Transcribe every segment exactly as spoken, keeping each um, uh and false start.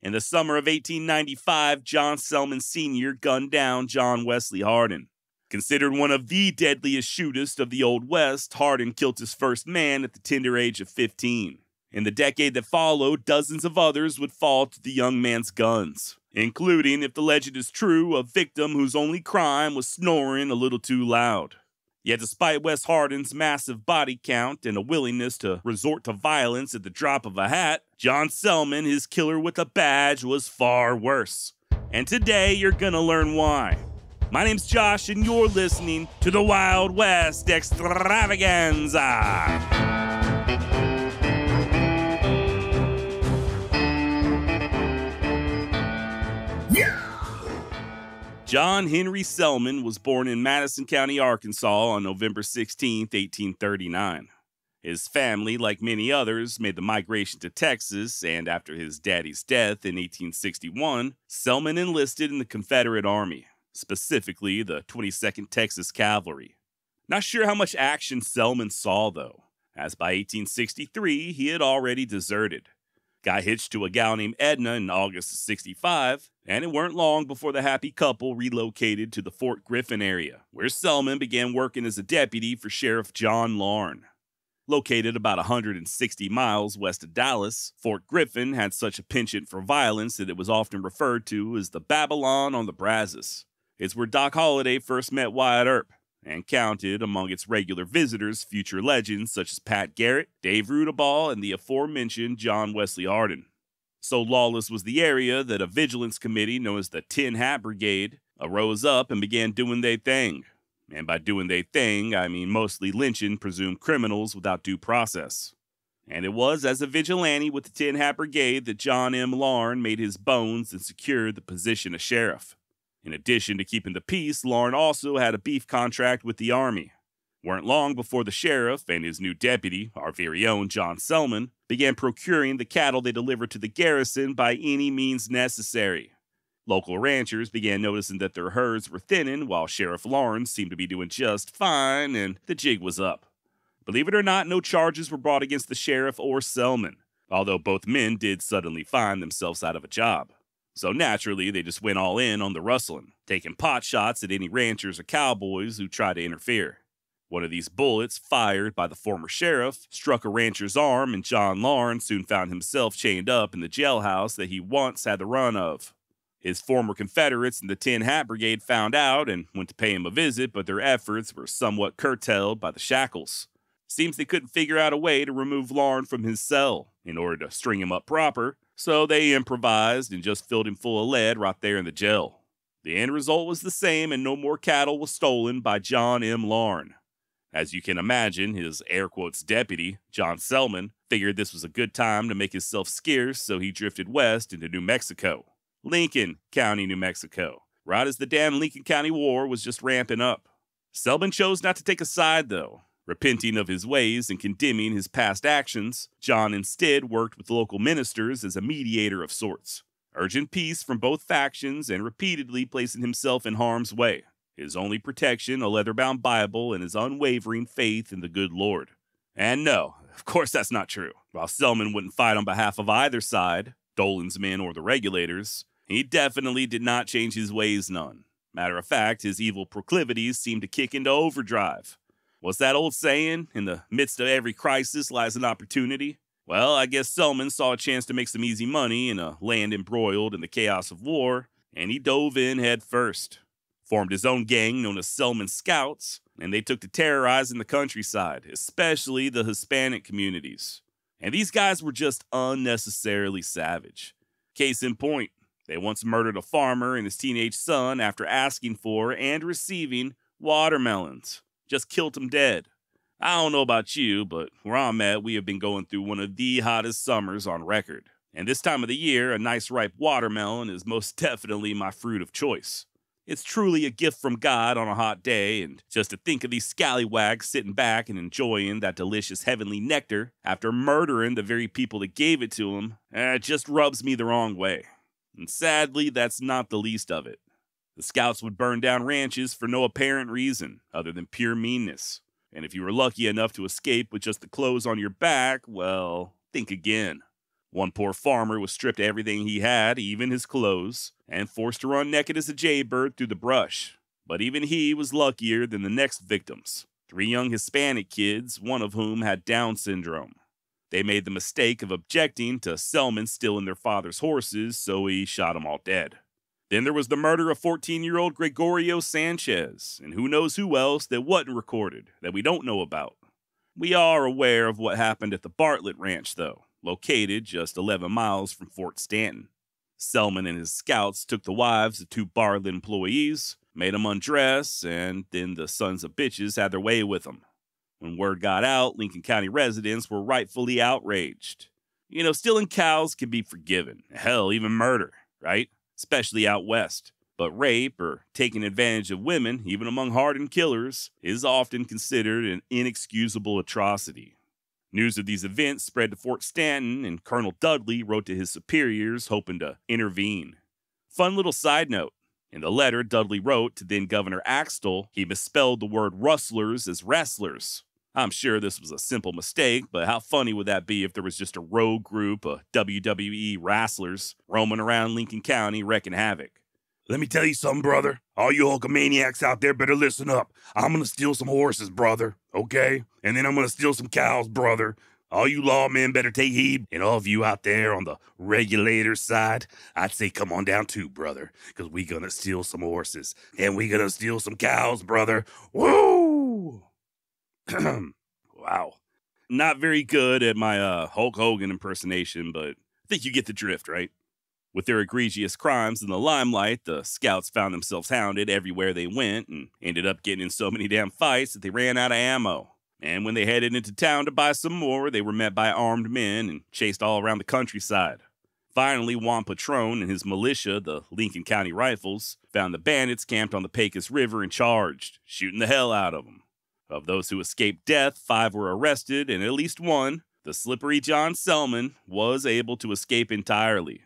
In the summer of eighteen ninety-five, John Selman Senior gunned down John Wesley Hardin. Considered one of the deadliest shooters of the Old West, Hardin killed his first man at the tender age of fifteen. In the decade that followed, dozens of others would fall to the young man's guns, including, if the legend is true, a victim whose only crime was snoring a little too loud. Yet despite Wes Hardin's massive body count and a willingness to resort to violence at the drop of a hat, John Selman, his killer with a badge, was far worse. And today, you're gonna learn why. My name's Josh, and you're listening to the Wild West Extravaganza. John Henry Selman was born in Madison County, Arkansas on November sixteenth, eighteen thirty-nine. His family, like many others, made the migration to Texas, and after his daddy's death in eighteen sixty-one, Selman enlisted in the Confederate Army, specifically the twenty-second Texas Cavalry. Not sure how much action Selman saw, though, as by eighteen sixty-three, he had already deserted. Got hitched to a gal named Edna in August of sixty-five, and it weren't long before the happy couple relocated to the Fort Griffin area, where Selman began working as a deputy for Sheriff John Larn. Located about one hundred sixty miles west of Dallas, Fort Griffin had such a penchant for violence that it was often referred to as the Babylon on the Brazos. It's where Doc Holliday first met Wyatt Earp, and counted among its regular visitors future legends such as Pat Garrett, Dave Rudabaugh, and the aforementioned John Wesley Hardin. So lawless was the area that a vigilance committee known as the Tin Hat Brigade arose up and began doing their thing. And by doing their thing, I mean mostly lynching presumed criminals without due process. And it was as a vigilante with the Tin Hat Brigade that John M. Larn made his bones and secured the position of sheriff. In addition to keeping the peace, Larn also had a beef contract with the Army. Weren't long before the sheriff and his new deputy, our very own John Selman, began procuring the cattle they delivered to the garrison by any means necessary. Local ranchers began noticing that their herds were thinning, while Sheriff Larn seemed to be doing just fine, and the jig was up. Believe it or not, no charges were brought against the sheriff or Selman, although both men did suddenly find themselves out of a job. So naturally, they just went all in on the rustling, taking pot shots at any ranchers or cowboys who tried to interfere. One of these bullets, fired by the former sheriff, struck a rancher's arm, and John Larn soon found himself chained up in the jailhouse that he once had the run of. His former Confederates in the Tin Hat Brigade found out and went to pay him a visit, but their efforts were somewhat curtailed by the shackles. Seems they couldn't figure out a way to remove Larn from his cell in order to string him up proper. So they improvised and just filled him full of lead right there in the jail. The end result was the same, and no more cattle was stolen by John M. Larn. As you can imagine, his air quotes deputy, John Selman, figured this was a good time to make himself scarce, so he drifted west into New Mexico. Lincoln County, New Mexico, right as the damn Lincoln County War was just ramping up. Selman chose not to take a side, though. Repenting of his ways and condemning his past actions, John instead worked with local ministers as a mediator of sorts, urging peace from both factions and repeatedly placing himself in harm's way, his only protection a leather-bound Bible and his unwavering faith in the good Lord. And no, of course that's not true. While Selman wouldn't fight on behalf of either side, Dolan's men or the regulators, he definitely did not change his ways none. Matter of fact, his evil proclivities seemed to kick into overdrive. What's that old saying? In the midst of every crisis lies an opportunity. Well, I guess Selman saw a chance to make some easy money in a land embroiled in the chaos of war, and he dove in head first. Formed his own gang known as Selman Scouts, and they took to terrorizing the countryside, especially the Hispanic communities. And these guys were just unnecessarily savage. Case in point, they once murdered a farmer and his teenage son after asking for and receiving watermelons. Just killed him dead. I don't know about you, but where I'm at, we have been going through one of the hottest summers on record. And this time of the year, a nice ripe watermelon is most definitely my fruit of choice. It's truly a gift from God on a hot day, and just to think of these scallywags sitting back and enjoying that delicious heavenly nectar after murdering the very people that gave it to them, eh, it just rubs me the wrong way. And sadly, that's not the least of it. The Scouts would burn down ranches for no apparent reason other than pure meanness. And if you were lucky enough to escape with just the clothes on your back, well, think again. One poor farmer was stripped of everything he had, even his clothes, and forced to run naked as a jaybird through the brush. But even he was luckier than the next victims, three young Hispanic kids, one of whom had Down syndrome. They made the mistake of objecting to Selman stealing their father's horses, so he shot them all dead. Then there was the murder of fourteen-year-old Gregorio Sanchez, and who knows who else that wasn't recorded, that we don't know about. We are aware of what happened at the Bartlett Ranch, though, located just eleven miles from Fort Stanton. Selman and his scouts took the wives of two Bartlett employees, made them undress, and then the sons of bitches had their way with them. When word got out, Lincoln County residents were rightfully outraged. You know, stealing cows can be forgiven. Hell, even murder, right? Especially out west. But rape or taking advantage of women, even among hardened killers, is often considered an inexcusable atrocity. News of these events spread to Fort Stanton, and Colonel Dudley wrote to his superiors hoping to intervene. Fun little side note. In the letter Dudley wrote to then-Governor Axtell, he misspelled the word rustlers as wrestlers. I'm sure this was a simple mistake, but how funny would that be if there was just a rogue group of W W E wrestlers roaming around Lincoln County wrecking havoc? Let me tell you something, brother. All you Hulkamaniacs out there better listen up. I'm gonna steal some horses, brother, okay? And then I'm gonna steal some cows, brother. All you lawmen better take heed, and all of you out there on the regulator side, I'd say come on down too, brother, because we gonna steal some horses, and we gonna steal some cows, brother. Woo! Wow. Not very good at my uh, Hulk Hogan impersonation, but I think you get the drift, right? With their egregious crimes in the limelight, the scouts found themselves hounded everywhere they went and ended up getting in so many damn fights that they ran out of ammo. And when they headed into town to buy some more, they were met by armed men and chased all around the countryside. Finally, Juan Patron and his militia, the Lincoln County Rifles, found the bandits camped on the Pecos River and charged, shooting the hell out of them. Of those who escaped death, five were arrested, and at least one, the slippery John Selman, was able to escape entirely.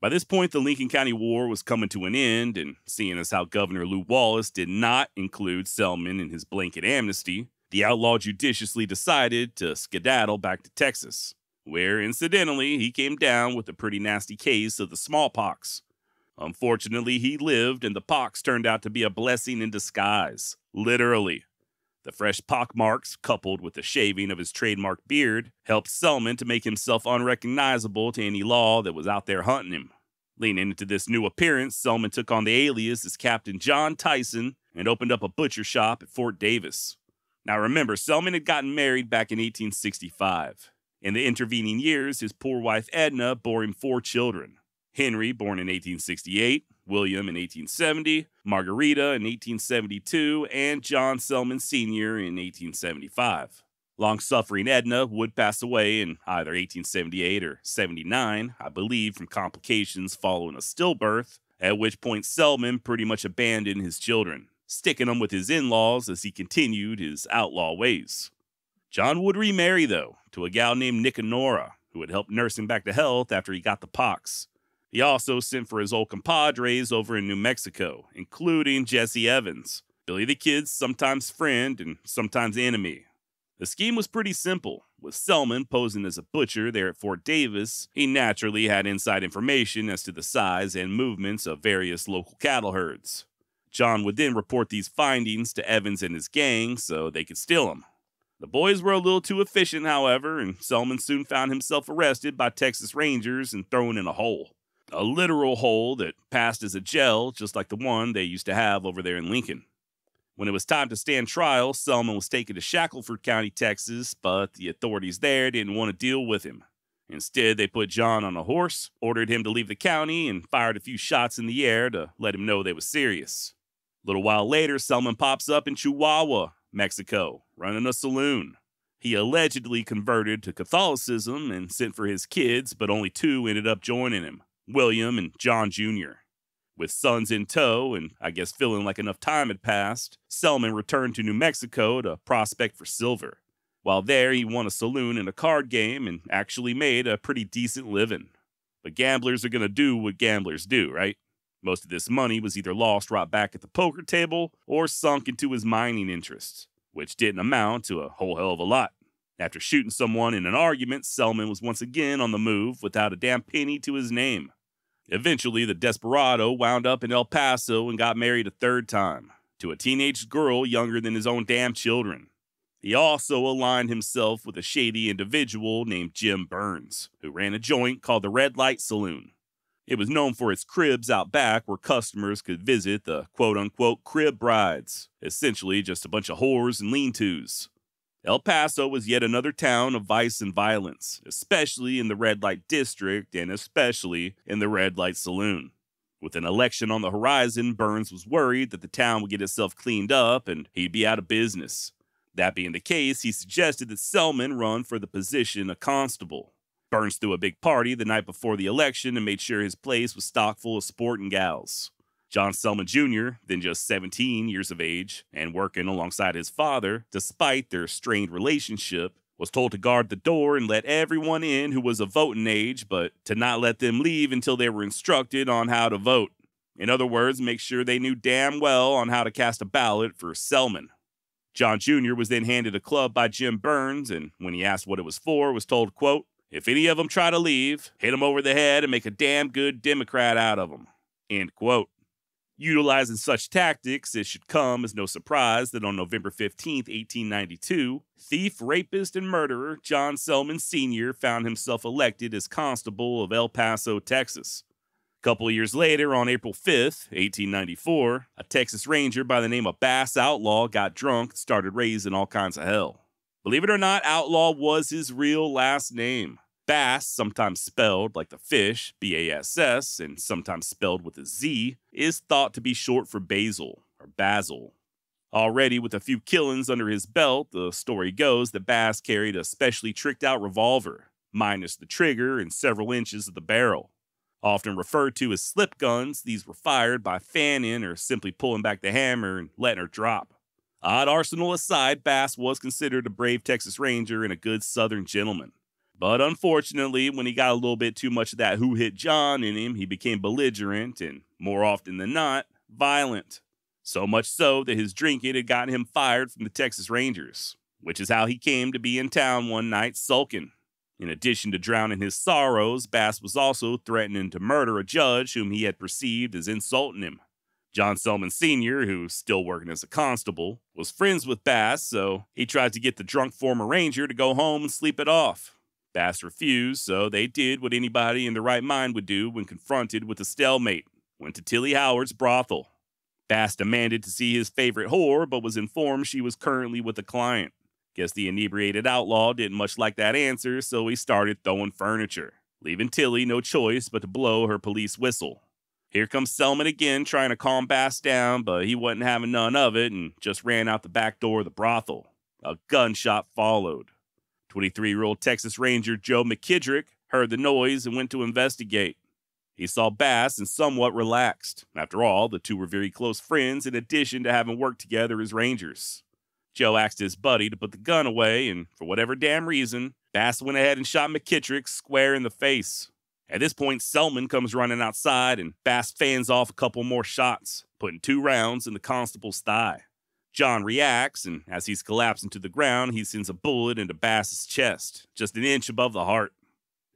By this point, the Lincoln County War was coming to an end, and seeing as how Governor Lew Wallace did not include Selman in his blanket amnesty, the outlaw judiciously decided to skedaddle back to Texas, where, incidentally, he came down with a pretty nasty case of the smallpox. Unfortunately, he lived, and the pox turned out to be a blessing in disguise, literally. The fresh pockmarks, coupled with the shaving of his trademark beard, helped Selman to make himself unrecognizable to any law that was out there hunting him. Leaning into this new appearance, Selman took on the alias as Captain John Tyson and opened up a butcher shop at Fort Davis. Now remember, Selman had gotten married back in eighteen sixty-five. In the intervening years, his poor wife Edna bore him four children. Henry, born in eighteen sixty-eight, William in eighteen seventy, Margarita in eighteen seventy-two, and John Selman Senior in eighteen seventy-five. Long-suffering Edna would pass away in either eighteen seventy-eight or seventy-nine, I believe, from complications following a stillbirth, at which point Selman pretty much abandoned his children, sticking them with his in-laws as he continued his outlaw ways. John would remarry, though, to a gal named Nicanora, who had helped nurse him back to health after he got the pox. He also sent for his old compadres over in New Mexico, including Jesse Evans, Billy the Kid's sometimes friend and sometimes enemy. The scheme was pretty simple. With Selman posing as a butcher there at Fort Davis, he naturally had inside information as to the size and movements of various local cattle herds. John would then report these findings to Evans and his gang so they could steal them. The boys were a little too efficient, however, and Selman soon found himself arrested by Texas Rangers and thrown in a hole. A literal hole that passed as a jail, just like the one they used to have over there in Lincoln. When it was time to stand trial, Selman was taken to Shackelford County, Texas, but the authorities there didn't want to deal with him. Instead, they put John on a horse, ordered him to leave the county, and fired a few shots in the air to let him know they were serious. A little while later, Selman pops up in Chihuahua, Mexico, running a saloon. He allegedly converted to Catholicism and sent for his kids, but only two ended up joining him, William and John Junior With sons in tow, and I guess feeling like enough time had passed, Selman returned to New Mexico to prospect for silver. While there, he won a saloon and a card game and actually made a pretty decent living. But gamblers are going to do what gamblers do, right? Most of this money was either lost right back at the poker table or sunk into his mining interests, which didn't amount to a whole hell of a lot. After shooting someone in an argument, Selman was once again on the move without a damn penny to his name. Eventually, the desperado wound up in El Paso and got married a third time, to a teenage girl younger than his own damn children. He also aligned himself with a shady individual named Jim Burns, who ran a joint called the Red Light Saloon. It was known for its cribs out back where customers could visit the quote-unquote crib brides, essentially just a bunch of whores and lean-tos. El Paso was yet another town of vice and violence, especially in the Red Light District and especially in the Red Light Saloon. With an election on the horizon, Burns was worried that the town would get itself cleaned up and he'd be out of business. That being the case, he suggested that Selman run for the position of constable. Burns threw a big party the night before the election and made sure his place was stocked full of sporting gals. John Selman Junior, then just seventeen years of age and working alongside his father, despite their strained relationship, was told to guard the door and let everyone in who was of voting age, but to not let them leave until they were instructed on how to vote. In other words, make sure they knew damn well on how to cast a ballot for Selman. John Junior was then handed a club by Jim Burns, and when he asked what it was for, was told, quote, "If any of them try to leave, hit them over the head and make a damn good Democrat out of them," end quote. Utilizing such tactics, it should come as no surprise that on November fifteenth, eighteen ninety-two, thief, rapist, and murderer John Selman Senior found himself elected as constable of El Paso, Texas. A couple years later, on April fifth, eighteen ninety-four, a Texas Ranger by the name of Bass Outlaw got drunk and started raising all kinds of hell. Believe it or not, Outlaw was his real last name. Bass, sometimes spelled like the fish, B A S S, and sometimes spelled with a Z, is thought to be short for Basil, or Basil. Already with a few killings under his belt, the story goes that Bass carried a specially tricked-out revolver, minus the trigger and several inches of the barrel. Often referred to as slip guns, these were fired by fanning or simply pulling back the hammer and letting her drop. Odd arsenal aside, Bass was considered a brave Texas Ranger and a good Southern gentleman. But unfortunately, when he got a little bit too much of that who hit John in him, he became belligerent and, more often than not, violent. So much so that his drinking had gotten him fired from the Texas Rangers, which is how he came to be in town one night sulking. In addition to drowning his sorrows, Bass was also threatening to murder a judge whom he had perceived as insulting him. John Selman Senior, who's still working as a constable, was friends with Bass, so he tried to get the drunk former Ranger to go home and sleep it off. Bass refused, so they did what anybody in their right mind would do when confronted with a stalemate, went to Tillie Howard's brothel. Bass demanded to see his favorite whore, but was informed she was currently with a client. Guess the inebriated outlaw didn't much like that answer, so he started throwing furniture, leaving Tillie no choice but to blow her police whistle. Here comes Selman again trying to calm Bass down, but he wasn't having none of it and just ran out the back door of the brothel. A gunshot followed. twenty-three-year-old Texas Ranger Joe McKidrick heard the noise and went to investigate. He saw Bass and somewhat relaxed. After all, the two were very close friends in addition to having worked together as Rangers. Joe asked his buddy to put the gun away, and for whatever damn reason, Bass went ahead and shot McKidrick square in the face. At this point, Selman comes running outside, and Bass fans off a couple more shots, putting two rounds in the constable's thigh. John reacts, and as he's collapsing to the ground, he sends a bullet into Bass's chest, just an inch above the heart.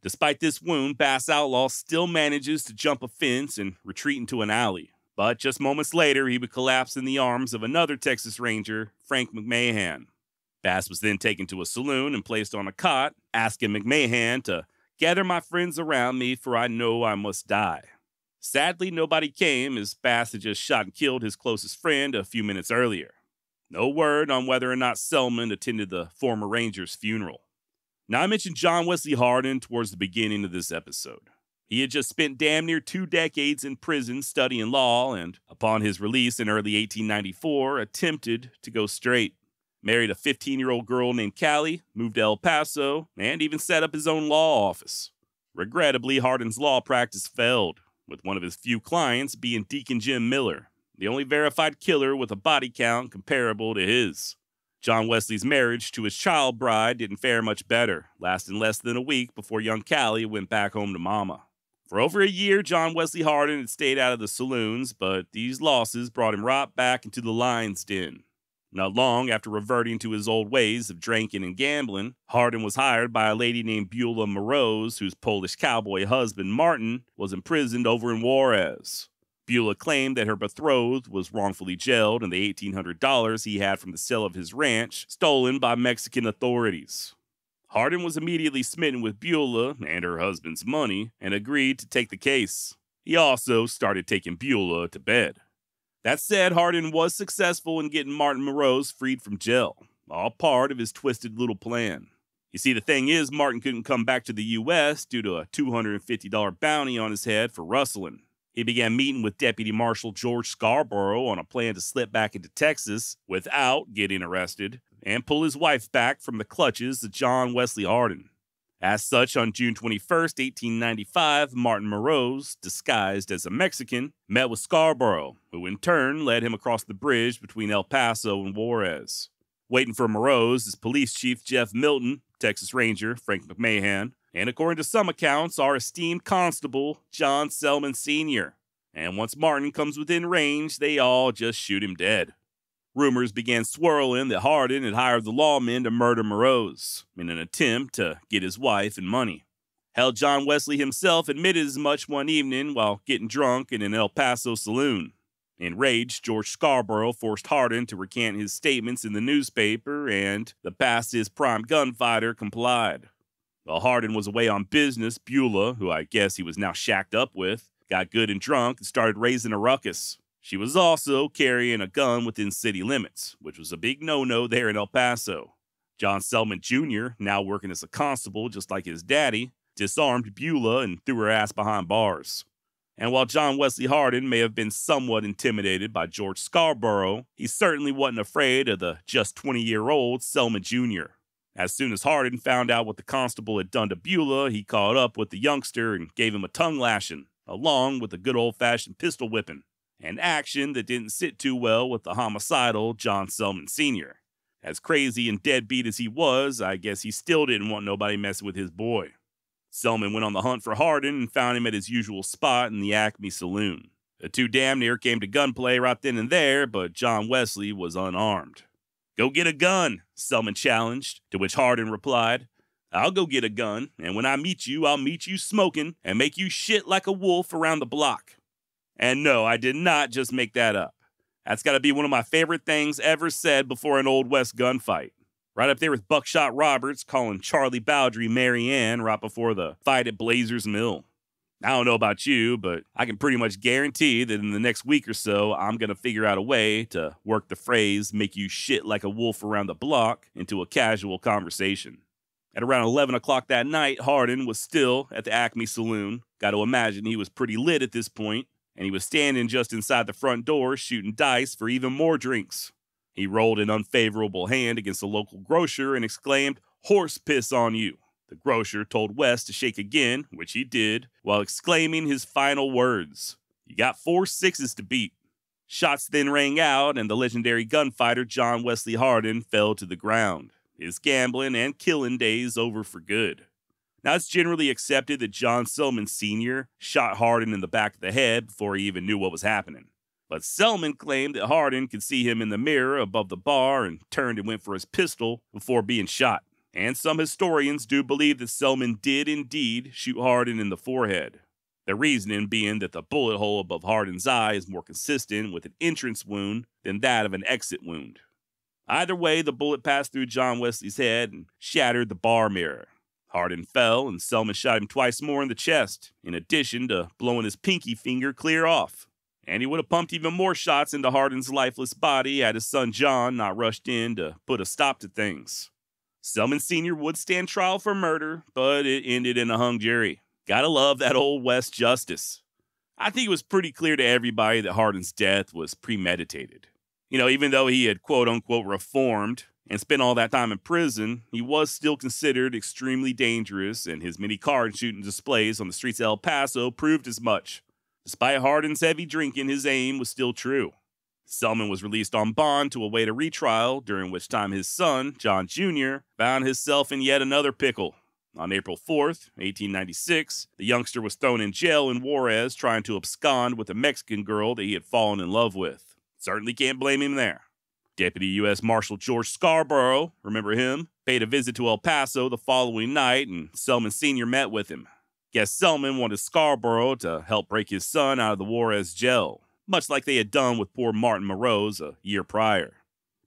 Despite this wound, Bass Outlaw still manages to jump a fence and retreat into an alley. But just moments later, he would collapse in the arms of another Texas Ranger, Frank McMahon. Bass was then taken to a saloon and placed on a cot, asking McMahon to gather my friends around me, for I know I must die. Sadly, nobody came, as Bass had just shot and killed his closest friend a few minutes earlier. No word on whether or not Selman attended the former Ranger's funeral. Now, I mentioned John Wesley Hardin towards the beginning of this episode. He had just spent damn near two decades in prison studying law and, upon his release in early eighteen ninety-four, attempted to go straight. Married a fifteen-year-old girl named Callie, moved to El Paso, and even set up his own law office. Regrettably, Hardin's law practice failed, with one of his few clients being Deacon Jim Miller, the only verified killer with a body count comparable to his. John Wesley's marriage to his child bride didn't fare much better, lasting less than a week before young Callie went back home to mama. For over a year, John Wesley Hardin had stayed out of the saloons, but these losses brought him right back into the lion's den. Not long after reverting to his old ways of drinking and gambling, Hardin was hired by a lady named Beulah Moroz, whose Polish cowboy husband, Martin, was imprisoned over in Juarez. Beulah claimed that her betrothed was wrongfully jailed and the eighteen hundred dollars he had from the sale of his ranch stolen by Mexican authorities. Hardin was immediately smitten with Beulah and her husband's money and agreed to take the case. He also started taking Beulah to bed. That said, Hardin was successful in getting Martin Moreau freed from jail, all part of his twisted little plan. You see, the thing is, Martin couldn't come back to the U S due to a two hundred fifty dollar bounty on his head for rustling. He began meeting with Deputy Marshal George Scarborough on a plan to slip back into Texas without getting arrested and pull his wife back from the clutches of John Wesley Hardin. As such, on June twenty-first, eighteen ninety-five, Martin Moreau, disguised as a Mexican, met with Scarborough, who in turn led him across the bridge between El Paso and Juarez. Waiting for Moreau is Police Chief Jeff Milton, Texas Ranger Frank McMahon, and according to some accounts, our esteemed constable, John Selman Senior And once Martin comes within range, they all just shoot him dead. Rumors began swirling that Hardin had hired the lawmen to murder Moreau in an attempt to get his wife and money. Hell, John Wesley himself admitted as much one evening while getting drunk in an El Paso saloon. Enraged, George Scarborough forced Hardin to recant his statements in the newspaper, and the Bassett's prime gunfighter complied. While Hardin was away on business, Beulah, who I guess he was now shacked up with, got good and drunk and started raising a ruckus. She was also carrying a gun within city limits, which was a big no-no there in El Paso. John Selman Junior, now working as a constable just like his daddy, disarmed Beulah and threw her ass behind bars. And while John Wesley Hardin may have been somewhat intimidated by George Scarborough, he certainly wasn't afraid of the just twenty-year-old Selman Junior As soon as Hardin found out what the constable had done to Beulah, he caught up with the youngster and gave him a tongue lashing, along with a good old-fashioned pistol whipping. An action that didn't sit too well with the homicidal John Selman Senior As crazy and deadbeat as he was, I guess he still didn't want nobody messing with his boy. Selman went on the hunt for Hardin and found him at his usual spot in the Acme Saloon. The two damn near came to gunplay right then and there, but John Wesley was unarmed. "Go get a gun," Selman challenged, to which Hardin replied, "I'll go get a gun, and when I meet you, I'll meet you smoking and make you shit like a wolf around the block." And no, I did not just make that up. That's got to be one of my favorite things ever said before an Old West gunfight. Right up there with Buckshot Roberts calling Charlie Bowdry Mary Ann right before the fight at Blazer's Mill. I don't know about you, but I can pretty much guarantee that in the next week or so, I'm going to figure out a way to work the phrase, "make you shit like a wolf around the block," into a casual conversation. At around eleven o'clock that night, Hardin was still at the Acme Saloon. Got to imagine he was pretty lit at this point, and he was standing just inside the front door shooting dice for even more drinks. He rolled an unfavorable hand against a local grocer and exclaimed, "Horse piss on you." The grocer told West to shake again, which he did, while exclaiming his final words, "You got four sixes to beat." Shots then rang out, and the legendary gunfighter John Wesley Hardin fell to the ground, his gambling and killing days over for good. Now, it's generally accepted that John Selman Senior shot Hardin in the back of the head before he even knew what was happening. But Selman claimed that Hardin could see him in the mirror above the bar and turned and went for his pistol before being shot. And some historians do believe that Selman did indeed shoot Hardin in the forehead. The reasoning being that the bullet hole above Hardin's eye is more consistent with an entrance wound than that of an exit wound. Either way, the bullet passed through John Wesley's head and shattered the bar mirror. Hardin fell, and Selman shot him twice more in the chest, in addition to blowing his pinky finger clear off. And he would have pumped even more shots into Hardin's lifeless body had his son John not rushed in to put a stop to things. Selman Senior would stand trial for murder, but it ended in a hung jury. Gotta love that Old West justice. I think it was pretty clear to everybody that Hardin's death was premeditated. You know, even though he had quote-unquote reformed and spent all that time in prison, he was still considered extremely dangerous, and his many card shooting displays on the streets of El Paso proved as much. Despite Hardin's heavy drinking, his aim was still true. Selman was released on bond to await a retrial, during which time his son, John Junior, found himself in yet another pickle. On April fourth, eighteen ninety-six, the youngster was thrown in jail in Juarez trying to abscond with a Mexican girl that he had fallen in love with. Certainly can't blame him there. Deputy U S Marshal George Scarborough, remember him, paid a visit to El Paso the following night, and Selman Senior met with him. Guess Selman wanted Scarborough to help break his son out of the Juarez jail, much like they had done with poor Martin Moreau a year prior.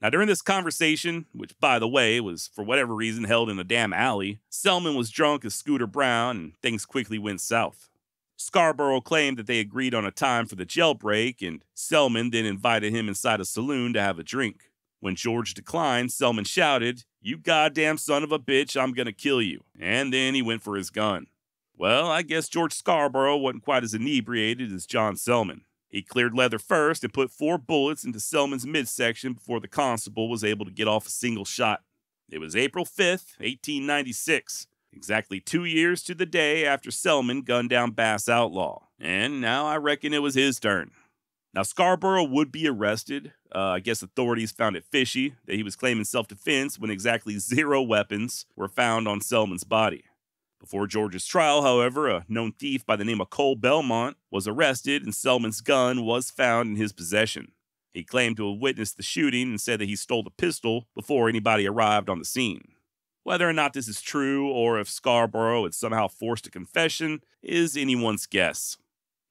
Now, during this conversation, which, by the way, was for whatever reason held in a damn alley, Selman was drunk as Scooter Brown, and things quickly went south. Scarborough claimed that they agreed on a time for the jailbreak, and Selman then invited him inside a saloon to have a drink. When George declined, Selman shouted, "You goddamn son of a bitch, I'm gonna kill you," and then he went for his gun. Well, I guess George Scarborough wasn't quite as inebriated as John Selman. He cleared leather first and put four bullets into Selman's midsection before the constable was able to get off a single shot. It was April fifth, eighteen ninety-six, exactly two years to the day after Selman gunned down Bass Outlaw. And now I reckon it was his turn. Now, Scarborough would be arrested. Uh, I guess authorities found it fishy that he was claiming self-defense when exactly zero weapons were found on Selman's body. Before George's trial, however, a known thief by the name of Cole Belmont was arrested and Selman's gun was found in his possession. He claimed to have witnessed the shooting and said that he stole the pistol before anybody arrived on the scene. Whether or not this is true or if Scarborough had somehow forced a confession is anyone's guess.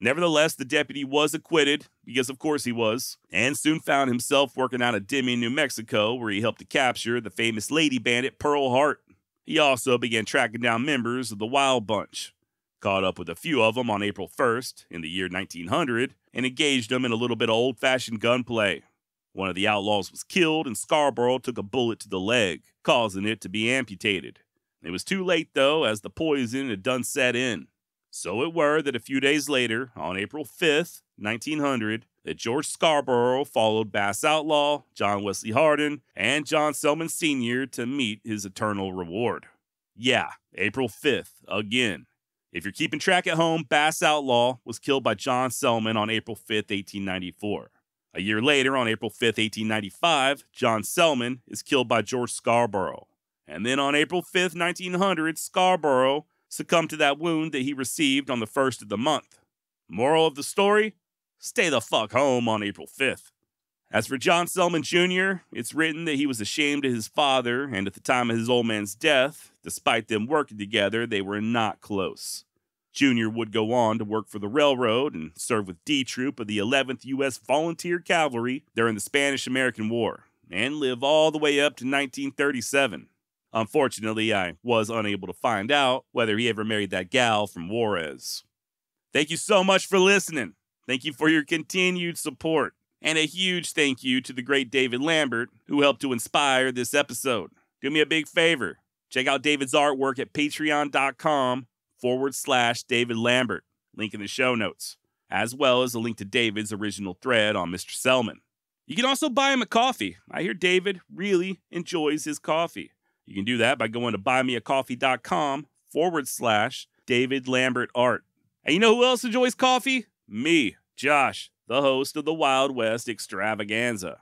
Nevertheless, the deputy was acquitted, because of course he was, and soon found himself working out of Deming, New Mexico, where he helped to capture the famous lady bandit Pearl Hart. He also began tracking down members of the Wild Bunch, caught up with a few of them on April first in the year nineteen hundred, and engaged them in a little bit of old-fashioned gunplay. One of the outlaws was killed, and Scarborough took a bullet to the leg, causing it to be amputated. It was too late, though, as the poison had done set in. So it were that a few days later, on April fifth, nineteen hundred, that George Scarborough followed Bass Outlaw, John Wesley Hardin, and John Selman Senior to meet his eternal reward. Yeah, April fifth, again. If you're keeping track at home, Bass Outlaw was killed by John Selman on April fifth, eighteen ninety-four. A year later, on April fifth, eighteen ninety-five, John Selman is killed by George Scarborough. And then on April fifth, nineteen hundred, Scarborough succumbed to that wound that he received on the first of the month. Moral of the story? Stay the fuck home on April fifth. As for John Selman Junior, it's written that he was ashamed of his father, and at the time of his old man's death, despite them working together, they were not close. Junior would go on to work for the railroad and serve with D Troop of the eleventh U S Volunteer Cavalry during the Spanish-American War, and live all the way up to nineteen thirty-seven. Unfortunately, I was unable to find out whether he ever married that gal from Juarez. Thank you so much for listening. Thank you for your continued support, and a huge thank you to the great David Lambert, who helped to inspire this episode. Do me a big favor. Check out David's artwork at patreon.com forward slash David Lambert, link in the show notes, as well as a link to David's original thread on Mister Selman. You can also buy him a coffee. I hear David really enjoys his coffee. You can do that by going to buymeacoffee.com forward slash David Lambert Art. And you know who else enjoys coffee? Me, Josh, the host of the Wild West Extravaganza.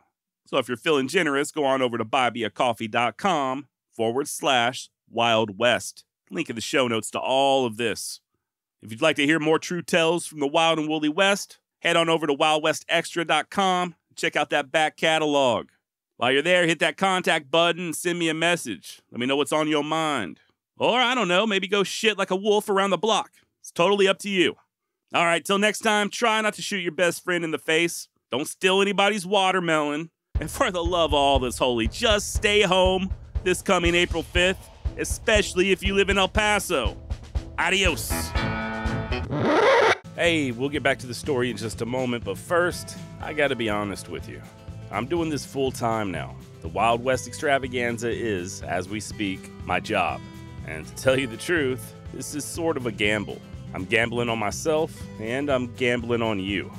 So if you're feeling generous, go on over to buymeacoffee.com forward slash Wild West. Link in the show notes to all of this. If you'd like to hear more true tales from the Wild and Woolly West, head on over to wild west extra dot com and check out that back catalog. While you're there, hit that contact button and send me a message. Let me know what's on your mind. Or, I don't know, maybe go shit like a wolf around the block. It's totally up to you. All right, till next time, try not to shoot your best friend in the face. Don't steal anybody's watermelon. And for the love of all that's holy, just stay home this coming April fifth, especially if you live in El Paso. Adios. Hey, we'll get back to the story in just a moment, but first, I gotta be honest with you. I'm doing this full time now. The Wild West Extravaganza is, as we speak, my job. And to tell you the truth, this is sort of a gamble. I'm gambling on myself, and I'm gambling on you.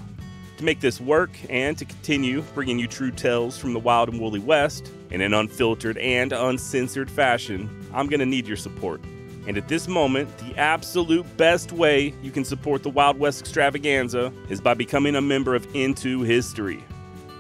To make this work and to continue bringing you true tales from the Wild and Woolly West in an unfiltered and uncensored fashion, I'm going to need your support. And at this moment, the absolute best way you can support the Wild West Extravaganza is by becoming a member of Into History.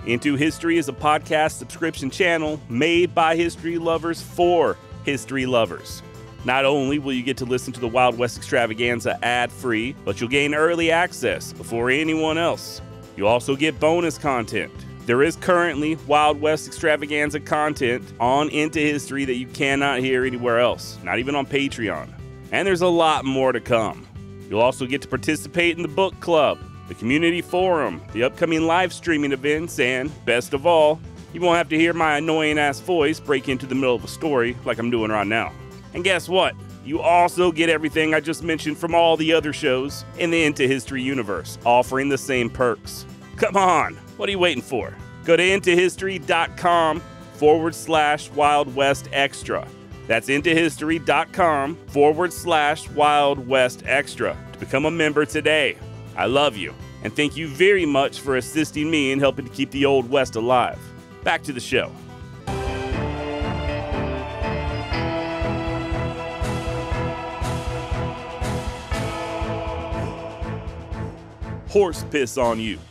Into History is a podcast subscription channel made by history lovers for history lovers. Not only will you get to listen to the Wild West Extravaganza ad-free, but you'll gain early access before anyone else. You'll also get bonus content, There is currently Wild West Extravaganza content on Into History that you cannot hear anywhere else, not even on Patreon. And there's a lot more to come. You'll also get to participate in the book club, the community forum, the upcoming live streaming events, and best of all, you won't have to hear my annoying ass voice break into the middle of a story like I'm doing right now. And guess what? You also get everything I just mentioned from all the other shows in the Into History universe, offering the same perks. Come on, what are you waiting for? Go to intohistory.com forward slash Wild West Extra. That's intohistory.com forward slash Wild West Extra to become a member today. I love you, and thank you very much for assisting me in helping to keep the Old West alive. Back to the show. Horse piss on you.